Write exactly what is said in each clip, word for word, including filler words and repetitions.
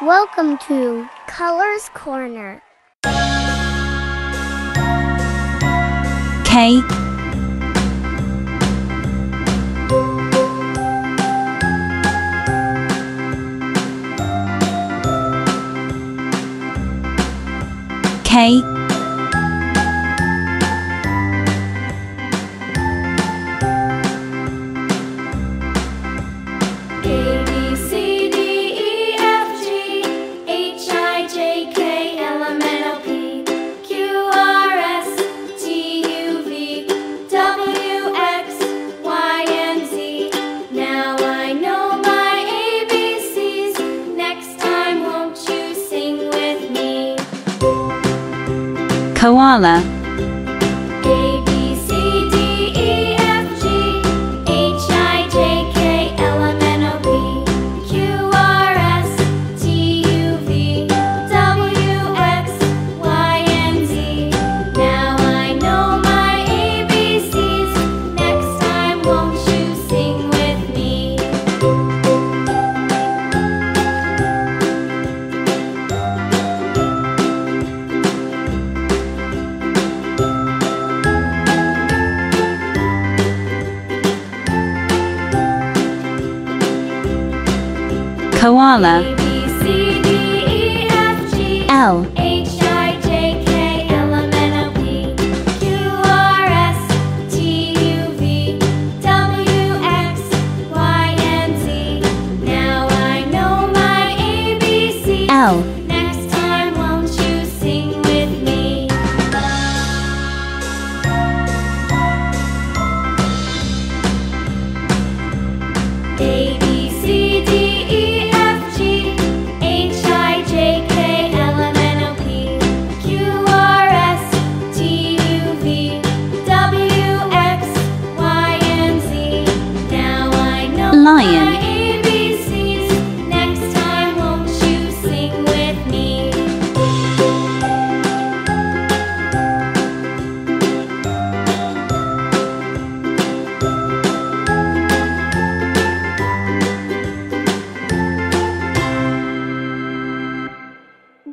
Welcome to Colors Corner. K K Koala A, B, C, D, E, F, G H, I, J, K, L, M, N, O, P Q, R, S, T, U, V W, X, Y, and Z Now I know my A B C's Next time won't you sing with me Koala A, B, C, D, E, F, G L H, I, J, K, L, M, N, O, P Q, R, S, T, U, V W, X, Y, and Z Now I know my A B C L Next time won't you sing with me A, B, C, D, E Lion A B C's Next time won't you sing with me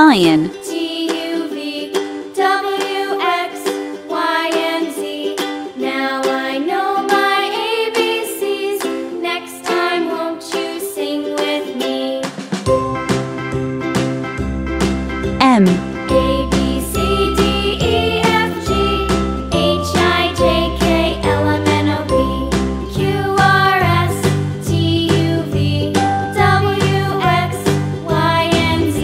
Lion T, U, V, W, X, Y, and Z Now I know my A B C's Next time won't you sing with me M A, B, C, D, E, F, G H, I, J, K, L, M, N, O, P Q, R, S, T, U, V W, X, Y, and Z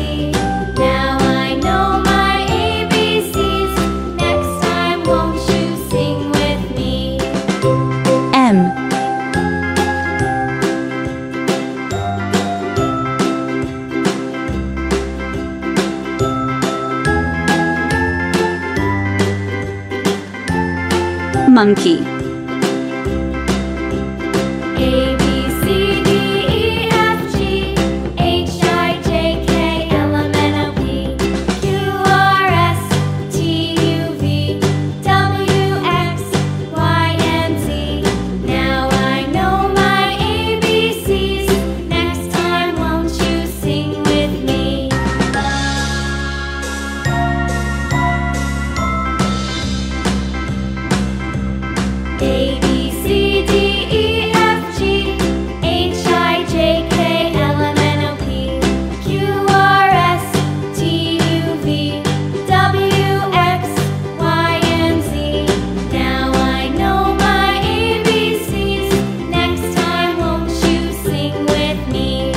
Monkey A, B, C, D, E, F, G H, I, J, K, L, M, N, O, P Q, R, S, T, U, V W, X, Y, and Z Now I know my A B C's Next time won't you sing with me A, B, C, D, E, F, G H, I, J, K, L, M, N, O, P Q, R, S, T, U, V W, X, Y, and Z Now I know my A B C's Next time won't you sing with me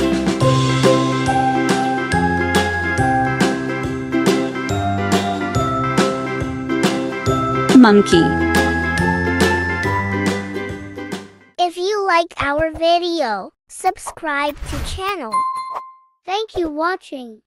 Monkey If you like our video, subscribe to channel. Thank you watching.